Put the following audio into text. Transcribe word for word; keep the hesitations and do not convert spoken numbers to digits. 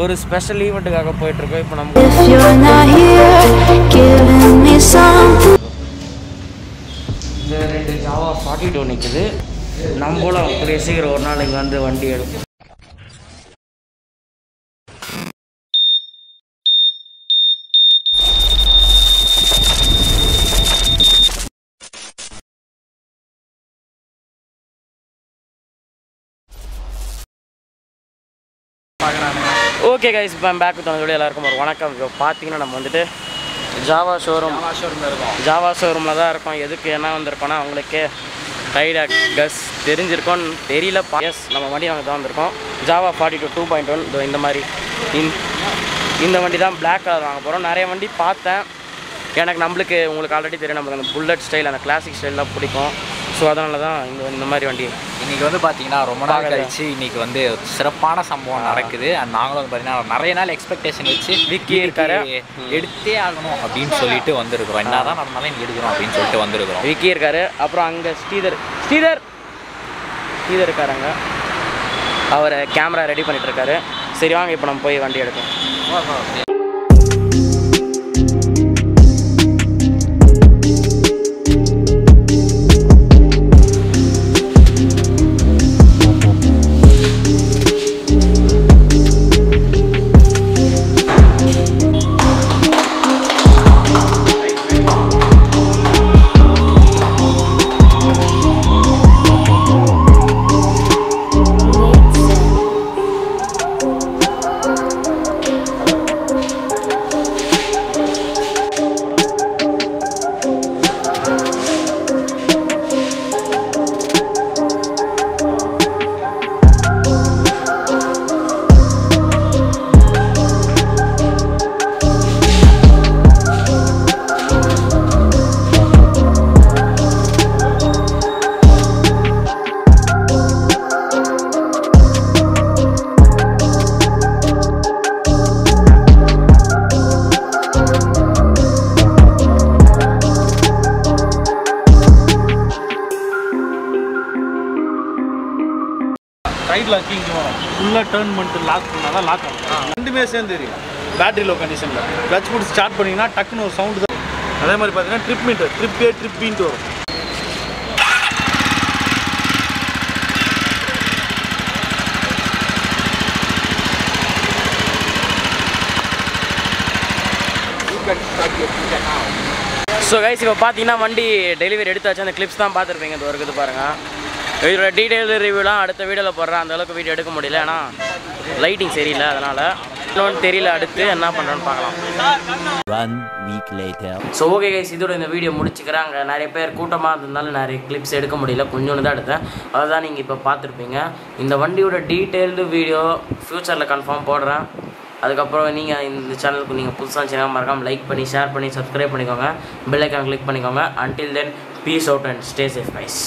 ஒரு ஸ்பெஷல் ஈவென்ட்காக போயிட்டு இருக்கோம். இப்போ நமக்கு இந்த ரெண்டு ஜாவா நாற்பத்தி இரண்டு நிக்குது. நம்மளும் அப்படியே சீக்கிரம் ஒரு நாள் இங்கே வந்து வண்டி எடுப்போம். ஓகே கைஸ், இப்போ பேக் வித்தோட எல்லாருக்கும் ஒரு வணக்கம். இப்போ பார்த்தீங்கன்னா நம்ம வந்துட்டு ஜாவா ஷோரூம் ஷோரூமில் இருக்கோம். ஜாவா ஷோரூமில் தான் இருக்கோம். எதுக்கு என்ன வந்திருக்கோன்னா அவங்களுக்கே ரைடா கஸ் தெரிஞ்சிருக்கோன்னு தெரியல. எஸ், நம்ம வண்டி நாங்கள் தான் வந்திருக்கோம். ஜாவா நாற்பத்தி இரண்டு டூ பாயிண்ட் ஒன் இந்த மாதிரி இந்த வண்டி தான் பிளாக் கலர் வாங்க போகிறோம். நிறைய வண்டி பார்த்தேன். எனக்கு நம்மளுக்கு உங்களுக்கு ஆல்ரெடி தெரியும், நம்மளுக்கு அந்த புல்லட் ஸ்டைல் அந்த கிளாசிக் ஸ்டைல்லாம் பிடிக்கும். ஸோ அதனால தான் இந்த இந்த மாதிரி வண்டி இன்றைக்கி வந்து பார்த்திங்கன்னா ரொம்ப நாள் கழிச்சு இன்றைக்கி வந்து சிறப்பான சம்பவம் நடக்குது. அண்ட் நாங்களும் வந்து பார்த்திங்கன்னா நிறைய நாள் எக்ஸ்பெக்டேஷன் வச்சு விக்கி இருக்காரு எடுத்தே ஆகணும் அப்படின்னு சொல்லிட்டு வந்திருக்கிறோம். என்ன தான் நம்மளால இங்கே எடுக்கிறோம் அப்படின்னு சொல்லிட்டு வந்திருக்கிறோம். விக்கி இருக்காரு, அப்புறம் அங்கே ஸ்ரீதர் ஸ்ரீதர் ஸ்ரீதர் இருக்காருங்க. அவர் கேமரா ரெடி பண்ணிட்டு இருக்காரு. சரி வாங்க இப்போ நம்ம போய் வண்டி எடுப்போம். ரைட் லாக்கிங் வரும், ஃபுல்லாக டேர்ன் பண்ணிட்டு லாக் பண்ணால் தான் லாக் ஆகும். ரெண்டுமே சேர்ந்து இருக்கு. பேட்டரி லோ கண்டிஷனில் கிளட்ச் போட்டு ஸ்டார்ட் பண்ணிங்கன்னா டக்குன்னு ஒரு சவுண்டு தான். அதே மாதிரி பார்த்தீங்கன்னா trip meter trip A trip பீன்ட்டு வரும். ஸோ கைஸ், இப்போ பார்த்தீங்கன்னா வண்டி டெலிவரி எடுத்தாச்சு. அந்த கிளிப்ஸ் தான் பார்த்துருப்பீங்க. இது இருக்குது பாருங்கள். இதோட டீட்டெயில் ரிவ்யூலாம் அடுத்த வீடியோவில் போடுறேன். அந்தளவுக்கு வீடியோ எடுக்க முடியல, ஏன்னா லைட்டிங் சரியில்லை. அதனால் இன்னொன்று தெரியல, அடுத்து என்ன பண்ணுறோன்னு பார்க்கலாம். ஸோ ஓகே கைஸ், இதோட இந்த வீடியோ முடிச்சுக்கிறேன். அங்கே நிறைய பேர் கூட்டமாக இருந்ததுனால நிறைய கிளிப்ஸ் எடுக்க முடியல, கொஞ்சோன்னு தான் எடுத்தேன். அதை தான் நீங்கள் இப்போ பார்த்துருப்பீங்க. இந்த வண்டியோட டீட்டெயில்டு வீடியோ ஃப்யூச்சரில் கன்ஃபார்ம் போடுறேன். அதுக்கப்புறம் நீங்கள் இந்த சேனலுக்கு நீங்கள் புதுசாக சேனல் மறக்காமல் லைக் பண்ணி ஷேர் பண்ணி சப்ஸ்கிரைப் பண்ணிக்கோங்க. பெல் ஐக்கான் கிளிக் பண்ணிக்கோங்க. Until then peace out and stay safe guys.